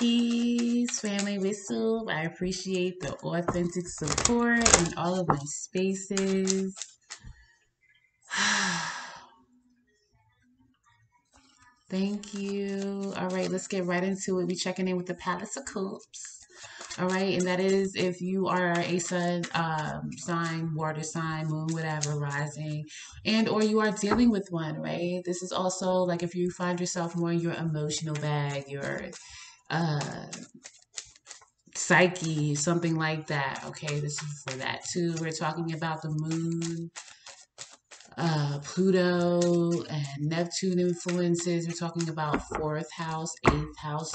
peace, family with soup. I appreciate the authentic support in all of my spaces. Thank you. All right, let's get right into it. We're checking in with the Palace of Cups. All right, and that is if you are a sun sign, water sign, moon, whatever, rising, and or you are dealing with one, right? This is also like if you find yourself more in your emotional bag, your psyche, something like that. Okay, this is for that too. We're talking about the moon, Pluto and Neptune influences. We're talking about 4th house, 8th house,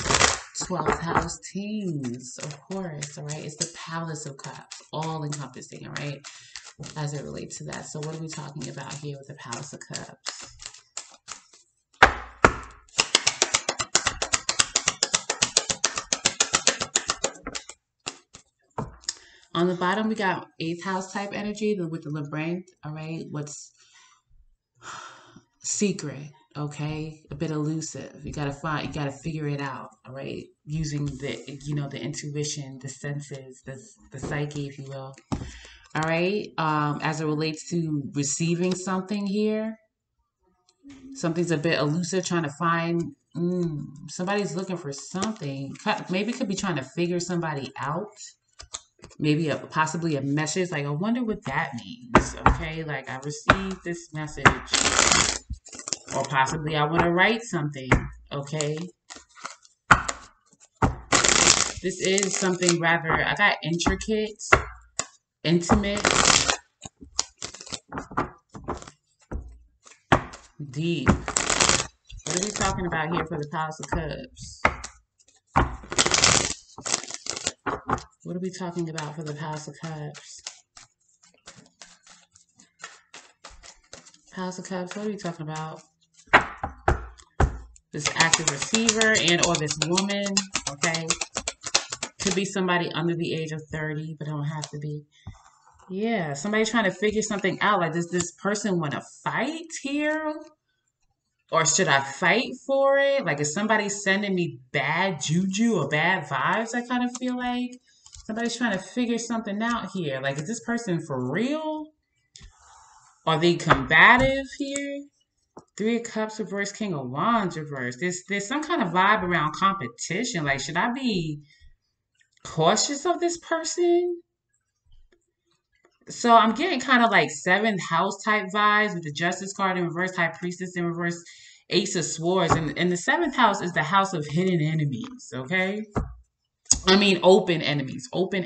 12th house, teens, of course, all right? It's the Palace of Cups, all encompassing, all right, as it relates to that. So what are we talking about here with the Palace of Cups? On the bottom, we got 8th house type energy with the labyrinth, all right? What's secret, okay, a bit elusive. You gotta figure it out, all right, using the, you know, the intuition, the senses, the psyche, if you will, all right. As it relates to receiving something here, something's a bit elusive, trying to find, somebody's looking for something. Maybe could be trying to figure somebody out. Maybe possibly a message, like I wonder what that means, okay, like I received this message, or possibly I want to write something, okay. This is something rather, I got intricate, intimate, deep. What are we talking about here for the Palace of Cups? What are we talking about for the Palace of Cups? Palace of Cups, what are we talking about? This active receiver and or this woman, okay? Could be somebody under the age of 30, but don't have to be. Yeah, somebody trying to figure something out. Like, does this person want to fight here? Or should I fight for it? Like, is somebody sending me bad juju or bad vibes? I kind of feel like somebody's trying to figure something out here. Like, is this person for real? Are they combative here? 3 of Cups reversed, King of Wands reversed. There's some kind of vibe around competition. Like, should I be cautious of this person? So I'm getting kind of like 7th house type vibes with the Justice card in reverse, High Priestess in reverse, Ace of Swords. And the 7th house is the house of hidden enemies, okay? I mean, open enemies for the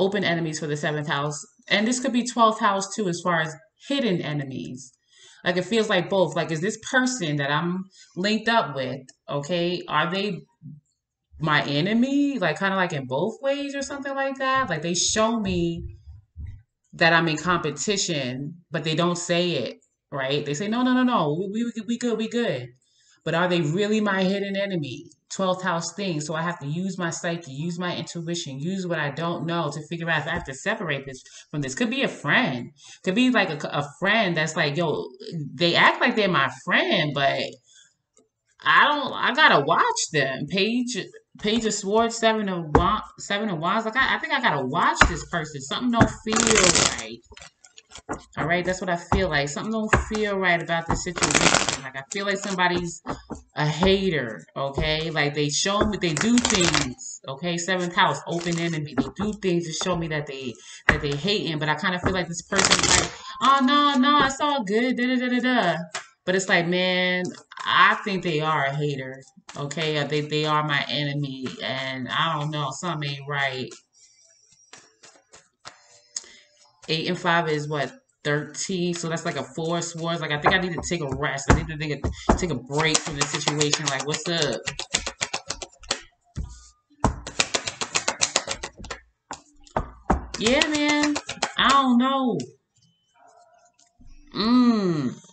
7th house. And this could be 12th house too, as far as hidden enemies. Like, it feels like both. Like, is this person that I'm linked up with, okay, are they my enemy? Like, kind of like in both ways or something like that. Like, they show me that I'm in competition, but they don't say it, right? They say, no, no, no, no, we good, we good. But are they really my hidden enemy? 12th house thing. So I have to use my psyche, use my intuition, use what I don't know to figure out if I have to separate this from this. Could be a friend. Could be like a friend that's like, yo, they act like they're my friend, but I gotta watch them. Page of Swords, Seven of Wands. Like, I think I gotta watch this person. Something don't feel right. All right, that's what I feel like. Something don't feel right about the situation. Like, I feel like somebody's a hater, okay? Like, they show me, they do things, okay? 7th house, open enemy. They do things to show me that they hating, but I kind of feel like this person is like, oh, no, no, it's all good, da-da-da-da-da. But it's like, man, I think they are a hater, okay? They are my enemy, and I don't know, something ain't right. 8 and 5 is what, 13? So that's like a 4 of Swords. Like, I think I need to take a rest. I need to take a break from the situation. Like, what's up? Yeah, man. I don't know.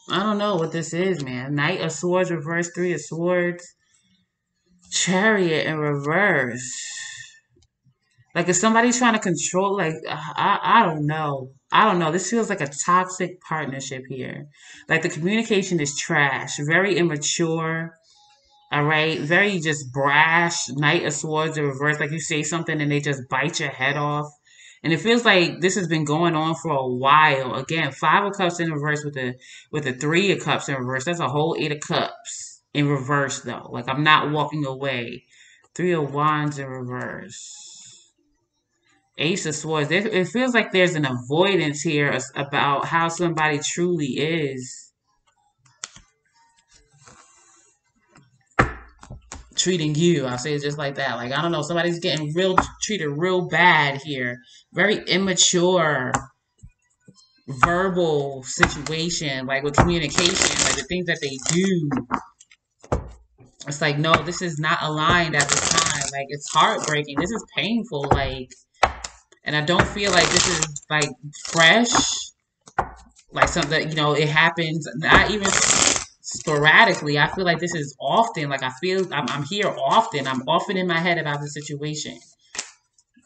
I don't know what this is, man. Knight of Swords reverse, 3 of Swords, Chariot in reverse. Like, is somebody trying to control? Like, I don't know. I don't know. This feels like a toxic partnership here. Like, the communication is trash, very immature. All right. Very just brash. Knight of Swords in reverse. Like you say something and they just bite your head off. And it feels like this has been going on for a while. Again, Five of Cups in reverse with the Three of Cups in reverse. That's a whole Eight of Cups in reverse, though. Like, I'm not walking away. Three of Wands in reverse. Ace of Swords. It feels like there's an avoidance here about how somebody truly is treating you. I'll say it just like that. Like, I don't know, somebody's getting treated real bad here. Very immature verbal situation, like with communication, like the things that they do. It's like, no, this is not aligned at this time. Like, it's heartbreaking. This is painful. Like, and I don't feel like this is like fresh, like something that, you know, it happens not even sporadically. I feel like this is often. Like, I feel I'm here often. I'm often in my head about the situation.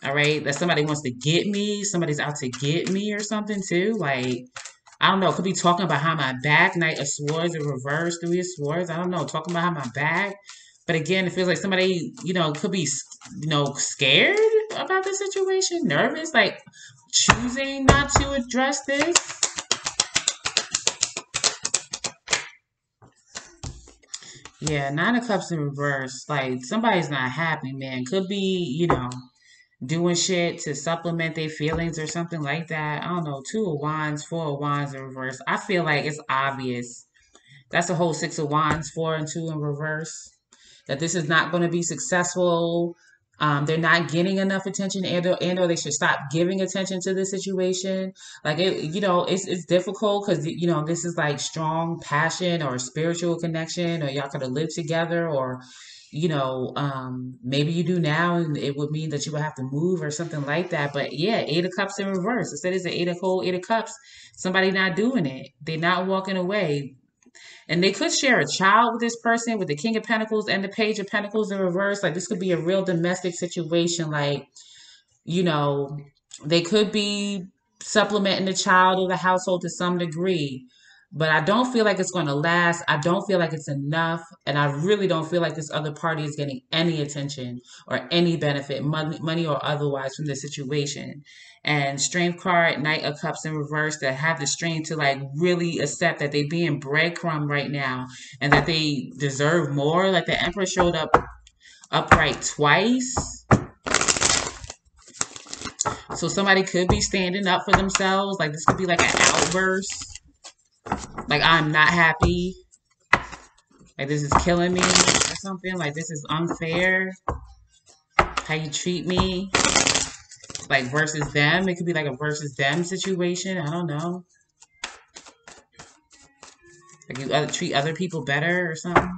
All right, that somebody wants to get me, somebody's out to get me or something too. Like, I don't know, could be talking behind my back. Knight of Swords in reverse, Three of Swords. I don't know, talking behind my back. But again, it feels like somebody, you know, could be, you know, scared about the situation, nervous, like choosing not to address this. Yeah, Nine of Cups in reverse. Like, somebody's not happy, man. Could be, you know, doing shit to supplement their feelings or something like that. I don't know. Two of Wands, Four of Wands in reverse. I feel like it's obvious. That's the whole Six of Wands, 4 and 2 in reverse. That this is not going to be successful. They're not getting enough attention, and or they should stop giving attention to this situation. Like, it, you know, it's difficult because, you know, this is like strong passion or spiritual connection, or y'all could have lived together, or, you know, maybe you do now, and it would mean that you would have to move or something like that. But yeah, Eight of Cups in reverse. Instead, it's an eight of cups. Somebody not doing it. They're not walking away. And they could share a child with this person, with the King of Pentacles and the Page of Pentacles in reverse. Like, this could be a real domestic situation. Like, you know, they could be supplementing the child or the household to some degree. But I don't feel like it's going to last. I don't feel like it's enough. And I really don't feel like this other party is getting any attention or any benefit, money or otherwise, from this situation. And Strength card, Knight of Cups in reverse, that have the strength to, like, really accept that they're being breadcrumbed right now and that they deserve more. Like, the Emperor showed up upright twice. So somebody could be standing up for themselves. Like, this could be like an outburst. Like, I'm not happy. Like, this is killing me or something. Like, this is unfair, how you treat me. Like, versus them. It could be like a versus them situation. I don't know. Like, you treat other people better or something.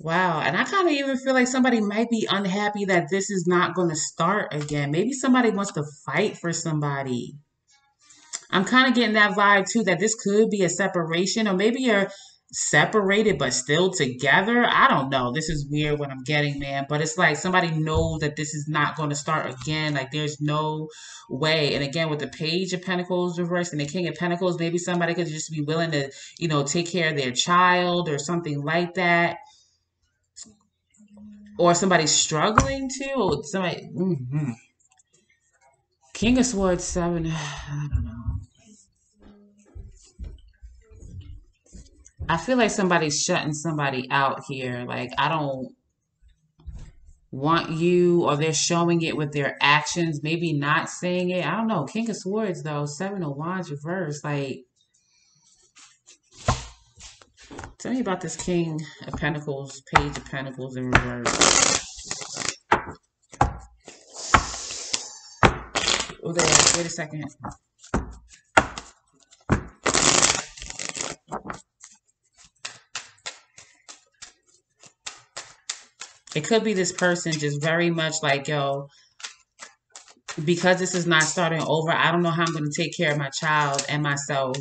Wow, and I kind of even feel like somebody might be unhappy that this is not going to start again. Maybe somebody wants to fight for somebody. I'm kind of getting that vibe too, that this could be a separation, or maybe you're separated but still together. I don't know. This is weird what I'm getting, man. But it's like somebody knows that this is not going to start again. Like, there's no way. And again, with the Page of Pentacles reversed and the King of Pentacles, maybe somebody could just be willing to, you know, take care of their child or something like that. Or somebody's struggling too. Or somebody. Mm-hmm. King of Swords, 7. I don't know. I feel like somebody's shutting somebody out here. Like, I don't want you, or they're showing it with their actions, maybe not saying it. I don't know. King of Swords, though, 7 of Wands reverse. Like, tell me about this King of Pentacles, Page of Pentacles in reverse. Oh, there. Wait a second. It could be this person just very much like, yo, because this is not starting over, I don't know how I'm going to take care of my child and myself.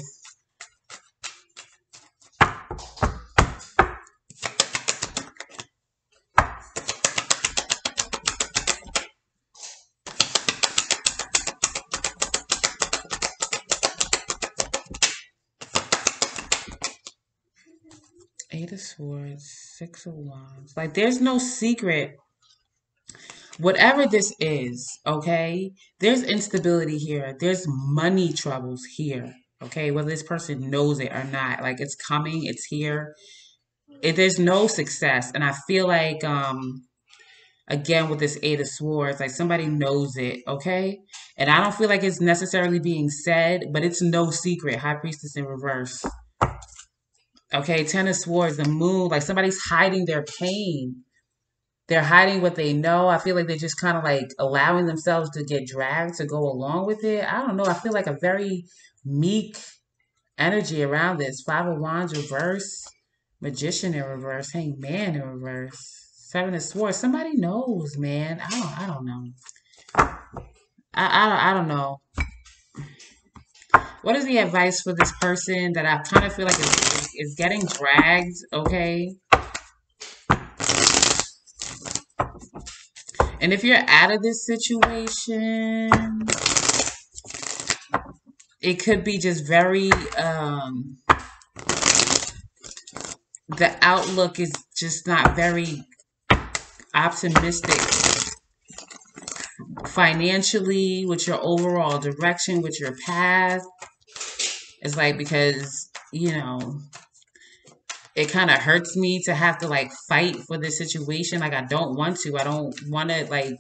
of Swords, Six of Wands. Like, there's no secret. Whatever this is, okay, there's instability here. There's money troubles here, okay, whether this person knows it or not. Like, it's coming. It's here. There's no success. And I feel like, again, with this Eight of Swords, like somebody knows it, okay? And I don't feel like it's necessarily being said, but it's no secret. High Priestess in reverse. Okay, Ten of Swords, the Moon, like somebody's hiding their pain. They're hiding what they know. I feel like they're just kind of like allowing themselves to get dragged to go along with it. I don't know. I feel like a very meek energy around this. Five of Wands reverse. Magician in reverse. Hangman in reverse. Seven of Swords. Somebody knows, man. I don't know. What is the advice for this person that I kind of feel like is getting dragged, okay? And if you're out of this situation, it could be just very, the outlook is just not very optimistic financially with your overall direction, with your path. It's like, because, you know, it kind of hurts me to have to like fight for this situation. Like, I don't want to. I don't want to like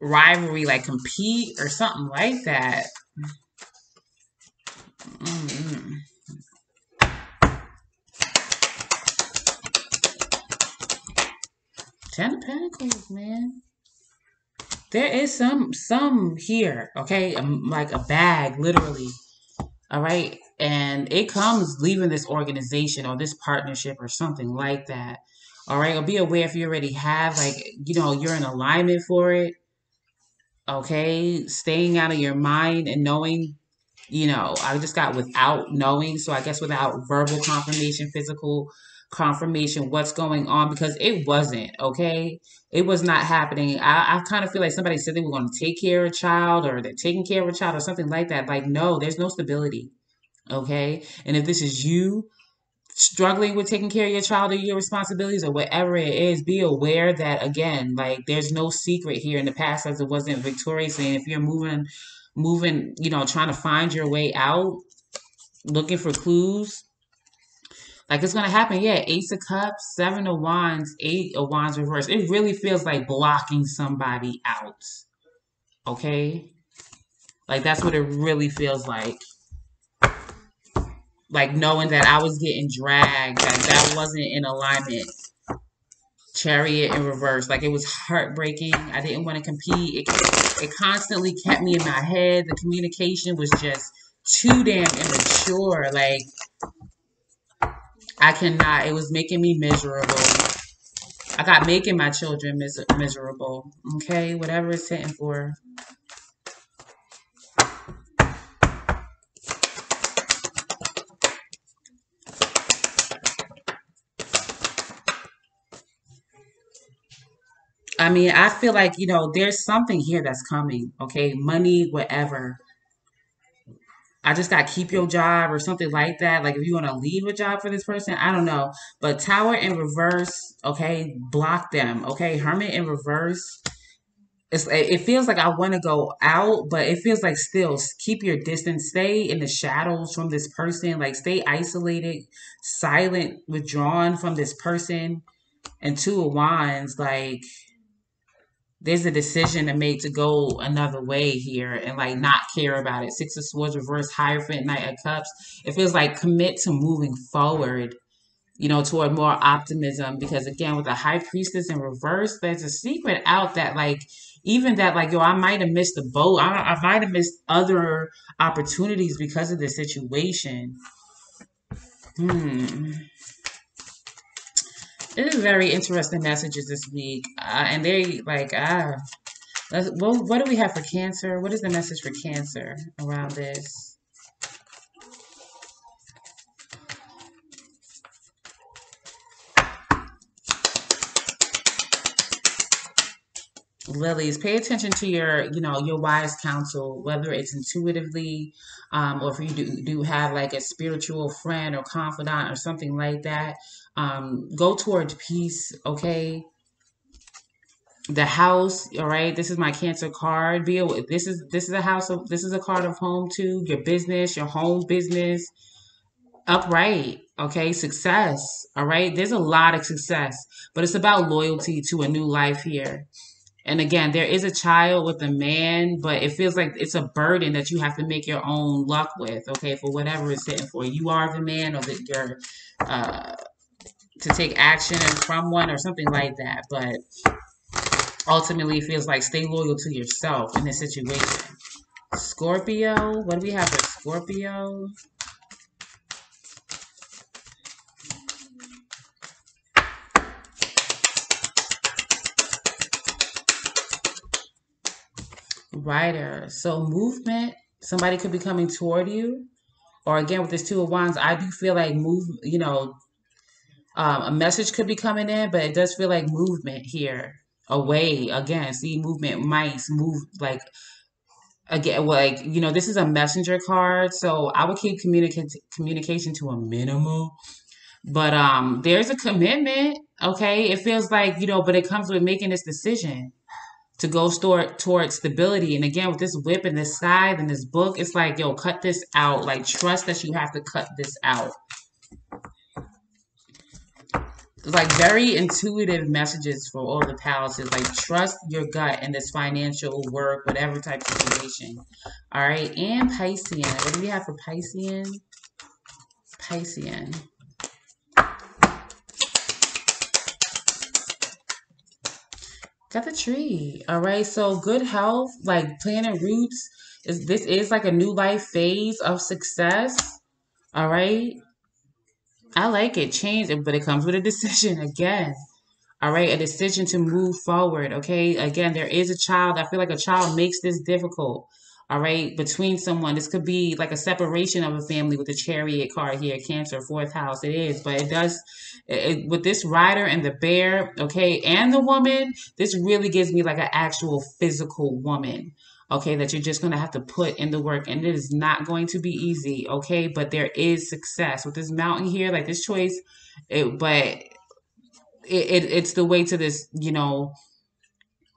rivalry, like compete or something like that. Mm-hmm. Ten of Pentacles, man. There is some here, okay? Like a bag, literally. All right? And it comes leaving this organization or this partnership or something like that. All right? Or be aware if you already have, like, you know, you're in alignment for it. Okay? Staying out of your mind and knowing, you know, I just got without knowing. So I guess without verbal confirmation, physical confirmation, what's going on, because it wasn't, okay? It was not happening. I kind of feel like somebody said they were going to take care of a child, or they're taking care of a child or something like that. Like, no, there's no stability, okay? And if this is you struggling with taking care of your child or your responsibilities or whatever it is, be aware that, again, like, there's no secret here. In the past, as it wasn't victorious, and if you're moving, you know, trying to find your way out, looking for clues, like, it's going to happen. Yeah, Ace of Cups, Seven of Wands, Eight of Wands reverse. It really feels like blocking somebody out, okay? Like, that's what it really feels like. Like, knowing that I was getting dragged, like, that wasn't in alignment. Chariot in reverse. Like, it was heartbreaking. I didn't want to compete. It constantly kept me in my head. The communication was just too damn immature. Like, I cannot. It was making me miserable. I got making my children miserable. Okay? Whatever it's hitting for. I mean, I feel like, you know, there's something here that's coming. Okay? Money, whatever. I just got to keep your job or something like that. Like, if you want to leave a job for this person, I don't know. But Tower in reverse, okay, block them, okay? Hermit in reverse. It feels like I want to go out, but it feels like still keep your distance. Stay in the shadows from this person. Like, stay isolated, silent, withdrawn from this person. And Two of Wands, like, there's a decision to make to go another way here and, like, not care about it. Six of Swords reverse, Hierophant, Knight of Cups. It feels like commit to moving forward, you know, toward more optimism. Because, again, with the High Priestess in reverse, there's a secret out that, like, even that, like, yo, I might have missed the boat. I might have missed other opportunities because of this situation. It is very interesting messages this week. And they, like, what do we have for Cancer? What is the message for Cancer around this? Lilies, pay attention to your, your wise counsel, whether it's intuitively, or if you do have like a spiritual friend or confidant or something like that, go towards peace. Okay. The house. All right. This is my Cancer card. This is a house of, this is a card of home too. Your business, your home business. Upright. Okay. Success. All right. There's a lot of success, but it's about loyalty to a new life here. And again, there is a child with a man, but it feels like it's a burden that you have to make your own luck with. Okay. For whatever it's sitting for, you are the man, or that you're, to take action from one or something like that. But ultimately, it feels like stay loyal to yourself in this situation. Scorpio, what do we have for Scorpio? Rider. So movement, somebody could be coming toward you. Or again, with this Two of Wands, I do feel like move, a message could be coming in, but it does feel like movement here. Away again, see movement, mice move, like again, like this is a messenger card, so I would keep communication to a minimum. But there's a commitment, okay. It feels like but it comes with making this decision to go towards stability. And again, with this whip and this scythe and this book, it's like yo, cut this out. Like trust that you have to cut this out. Like very intuitive messages for all the palaces. Like trust your gut in this financial work, whatever type of situation. All right. And Piscean. What do we have for Piscean? Piscean. Got the tree. All right. So good health, like planting roots. This is like a new life phase of success. All right. I like it. Change it, but it comes with a decision again. All right. A decision to move forward. Okay. Again, there is a child. I feel like a child makes this difficult. All right. Between someone, this could be like a separation of a family with the Chariot card here, Cancer, fourth house. It is, but it does with this rider and the bear. Okay. And the woman, this really gives me like an actual physical woman. Okay, that you're just going to have to put in the work, and it is not going to be easy. Okay, but there is success with this mountain here, like this choice, but it's the way to this,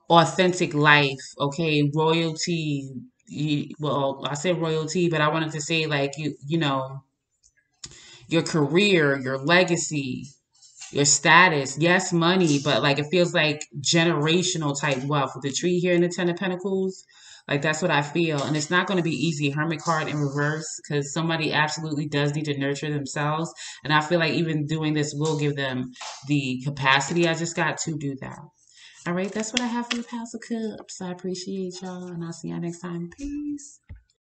authentic life. Okay, royalty. Well, I said royalty, but I wanted to say like, your career, your legacy, your status, yes, money, but like, it feels like generational type wealth with the tree here in the Ten of Pentacles. Like, that's what I feel. And it's not going to be easy. Hermit card in reverse, because somebody absolutely does need to nurture themselves. And I feel like even doing this will give them the capacity I just got to do that. All right. That's what I have for the Palace of Cups. I appreciate y'all, and I'll see y'all next time. Peace.